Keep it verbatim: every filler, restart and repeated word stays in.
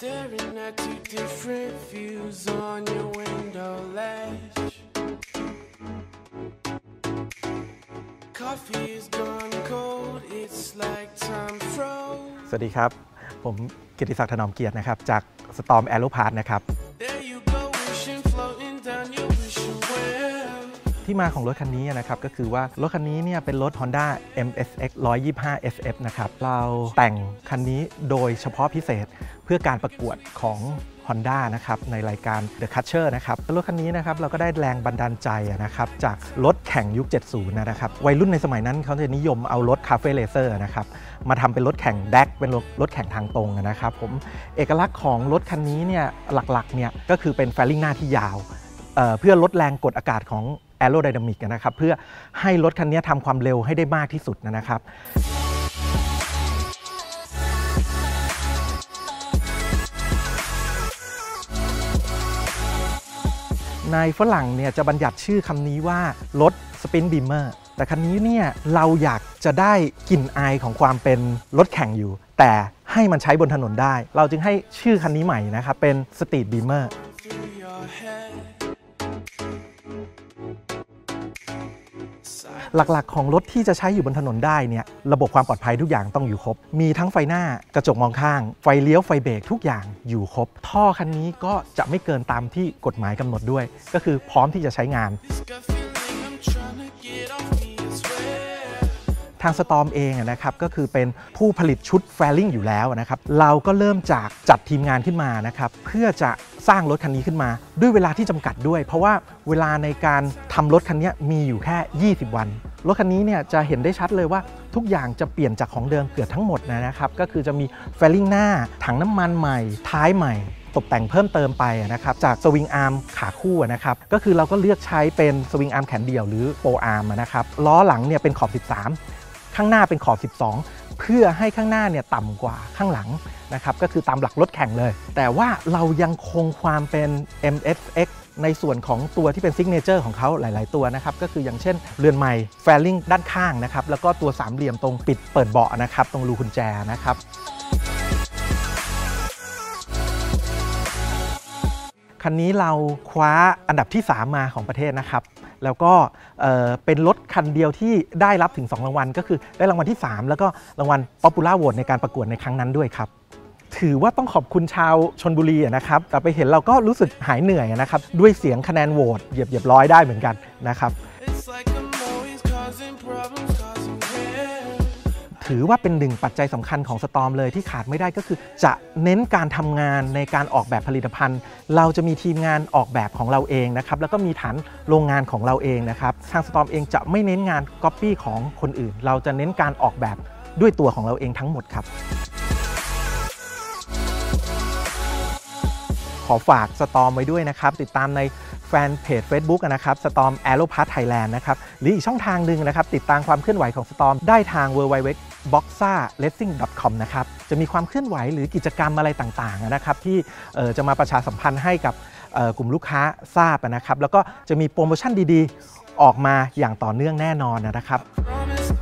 Staring at two different views on your window ledge. Coffee is gone cold, it's like time froze. สวัสดีครับผมเกียรติศักดิ์ ถนอมเกียรตินะครับจาก Storm Aerospace นะครับที่มาของรถคันนี้นะครับก็คือว่ารถคันนี้เนี่ยเป็นรถ Honda เอ็ม เอส เอ็กซ์ หนึ่งสองห้า เอส เอฟ นะครับเราแต่งคันนี้โดยเฉพาะพิเศษเพื่อการประกวดของ Honda นะครับในรายการ The Catcher นะครับรถคันนี้นะครับเราก็ได้แรงบันดาลใจนะครับจากรถแข่งยุคเจ็ดสิบนะครับวัยรุ่นในสมัยนั้นเขาจะนิยมเอารถคาเฟ่เลเซอร์นะครับมาทำเป็นรถแข่งแดกเป็นรถแข่งทางตรงนะครับผมเอกลักษณ์ของรถคันนี้เนี่ยหลักๆเนี่ยก็คือเป็นแฟลิ่งหน้าที่ยาว เ, เพื่อลดแรงกดอากาศของแอโรไดนามิกนะครับเพื่อให้รถคันนี้ทำความเร็วให้ได้มากที่สุดนะครับในฝรั่งเนี่ยจะบัญญัติชื่อคำนี้ว่ารถสปินบีมเมอร์แต่คันนี้เนี่ยเราอยากจะได้กลิ่นอายของความเป็นรถแข่งอยู่แต่ให้มันใช้บนถนนได้เราจึงให้ชื่อคันนี้ใหม่นะครับเป็นสตรีทบีมเมอร์หลักๆของรถที่จะใช้อยู่บนถนนได้เนี่ยระบบความปลอดภัยทุกอย่างต้องอยู่ครบมีทั้งไฟหน้ากระจกมองข้างไฟเลี้ยวไฟเบรกทุกอย่างอยู่ครบท่อคันนี้ก็จะไม่เกินตามที่กฎหมายกำหนดด้วยก็คือพร้อมที่จะใช้งานทาง Storm เองนะครับก็คือเป็นผู้ผลิตชุดแฟลิ่งอยู่แล้วนะครับเราก็เริ่มจากจัดทีมงานขึ้นมานะครับเพื่อจะสร้างรถคันนี้ขึ้นมาด้วยเวลาที่จำกัดด้วยเพราะว่าเวลาในการทำรถคันนี้มีอยู่แค่ยี่สิบวันรถคันนี้เนี่ยจะเห็นได้ชัดเลยว่าทุกอย่างจะเปลี่ยนจากของเดิมเกือบทั้งหมดนะครับก็คือจะมีแฟลิ่งหน้าถังน้ำมันใหม่ท้ายใหม่ตกแต่งเพิ่มเติมไปนะครับจากสวิงอาร์มขาคู่นะครับก็คือเราก็เลือกใช้เป็นสวิงอาร์มแขนเดี่ยวหรือโปอาร์มนะครับล้อหลังเนี่ยเป็นขอบสิบสามข้างหน้าเป็นขอบสิบสองเพื่อให้ข้างหน้าเนี่ยต่ำกว่าข้างหลังนะครับก็คือตามหลักรถแข่งเลยแต่ว่าเรายังคงความเป็น เอ็ม เอส เอ็กซ์ ในส่วนของตัวที่เป็นซิกเนเจอร์ของเขาหลายๆตัวนะครับก็คืออย่างเช่นเรือนไม้แฟลลิงด้านข้างนะครับแล้วก็ตัวสามเหลี่ยมตรงปิดเปิดเบาะนะครับตรงรูกุญแจนะครับคันนี้เราคว้าอันดับที่สามมาของประเทศนะครับแล้วก็เป็นรถคันเดียวที่ได้รับถึงสองรางวัลก็คือได้รางวัลที่สามแล้วก็รางวัล Popular Award ในการประกวดในครั้งนั้นด้วยครับถือว่าต้องขอบคุณชาวชลบุรีนะครับแต่ไปเห็นเราก็รู้สึกหายเหนื่อยนะครับด้วยเสียงคะแนนโหวตเหยียบเหยียบร้อยได้เหมือนกันนะครับถือว่าเป็นหนึ่งปัจจัยสำคัญของ Storm เลยที่ขาดไม่ได้ก็คือจะเน้นการทำงานในการออกแบบผลิตภัณฑ์เราจะมีทีมงานออกแบบของเราเองนะครับแล้วก็มีฐานโรงงานของเราเองนะครับทาง Storm เองจะไม่เน้นงาน Copy ของคนอื่นเราจะเน้นการออกแบบด้วยตัวของเราเองทั้งหมดครับขอฝาก Storm ไว้ด้วยนะครับติดตามในแฟนเพจ Facebook นะครับ Storm Aerospace Thailand นะครับหรืออีกช่องทางหนึ่งนะครับติดตามความเคลื่อนไหวของ Storm ได้ทาง ดับเบิลยู ดับเบิลยู ดับเบิลยู ดอท บ็อกซ่าเรซซิ่ง ดอท คอม นะครับจะมีความเคลื่อนไหวหรือกิจกรรมอะไรต่างๆนะครับที่จะมาประชาสัมพันธ์ให้กับกลุ่มลูกค้าทราบนะครับแล้วก็จะมีโปรโมชั่นดีๆออกมาอย่างต่อเนื่องแน่นอนนะครับ